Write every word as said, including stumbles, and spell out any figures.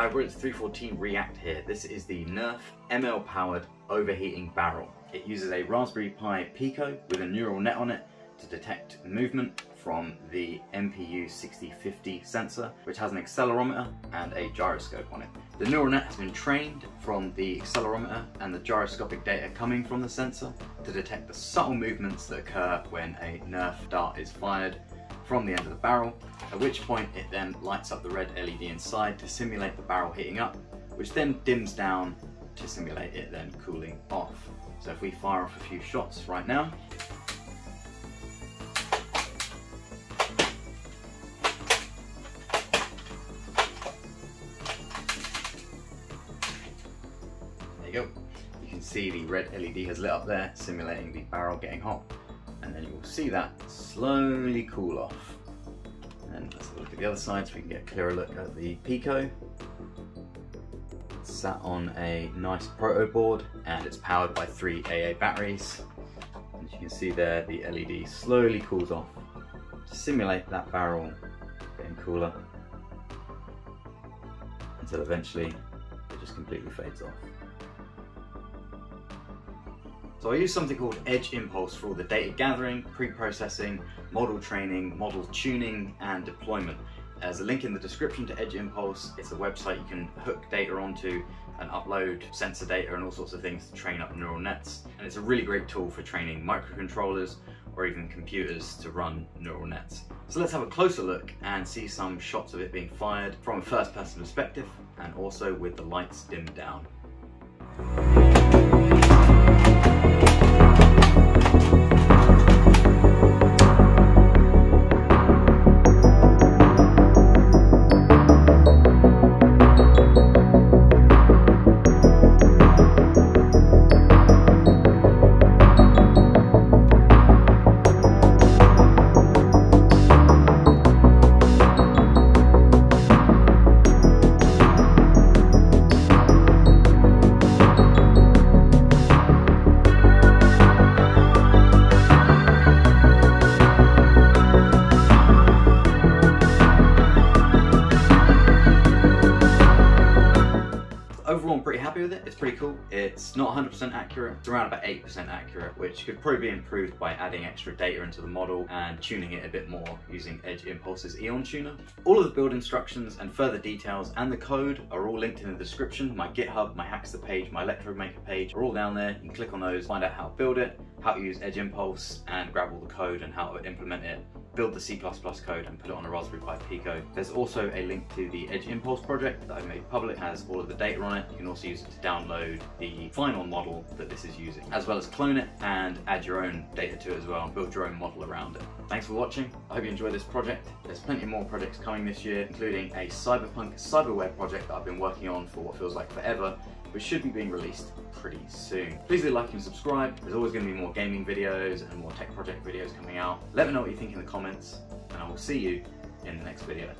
Hi, we're at three fourteen React here. This is the Nerf M L powered overheating barrel. It uses a Raspberry Pi Pico with a neural net on it to detect movement from the M P U sixty fifty sensor, which has an accelerometer and a gyroscope on it. The neural net has been trained from the accelerometer and the gyroscopic data coming from the sensor to detect the subtle movements that occur when a Nerf dart is fired from the end of the barrel, at which point it then lights up the red L E D inside to simulate the barrel heating up, which then dims down to simulate it then cooling off. So if we fire off a few shots right now, there you go. You can see the red L E D has lit up there, simulating the barrel getting hot. And then you will see that slowly cool off. And let's have a look at the other side so we can get a clearer look at the Pico. It's sat on a nice proto board and it's powered by three double A batteries. And as you can see there, the L E D slowly cools off to simulate that barrel getting cooler until eventually it just completely fades off. So I use something called Edge Impulse for all the data gathering, pre-processing, model training, model tuning, and deployment. There's a link in the description to Edge Impulse. It's a website you can hook data onto and upload sensor data and all sorts of things to train up neural nets. And it's a really great tool for training microcontrollers or even computers to run neural nets. So let's have a closer look and see some shots of it being fired from a first-person perspective and also with the lights dimmed down. With it. It's pretty cool. It's not one hundred percent accurate. It's around about eight percent accurate, which could probably be improved by adding extra data into the model and tuning it a bit more using Edge Impulse's EON tuner. All of the build instructions and further details and the code are all linked in the description. My GitHub, my Hackster page, my Electro Maker page are all down there. You can click on those, find out how to build it, how to use Edge Impulse, and grab all the code and how to implement it, build the C plus plus code and put it on a Raspberry Pi Pico. There's also a link to the Edge Impulse project that I've made public. It has all of the data on it. You can also use it to download the final model that this is using, as well as clone it and add your own data to it as well and build your own model around it. Thanks for watching. I hope you enjoyed this project. There's plenty more projects coming this year, including a cyberpunk cyberware project that I've been working on for what feels like forever, which should be being released pretty soon. Please do like and subscribe. There's always going to be more gaming videos and more tech project videos coming out. Let me know what you think in the comments, and I will see you in the next video.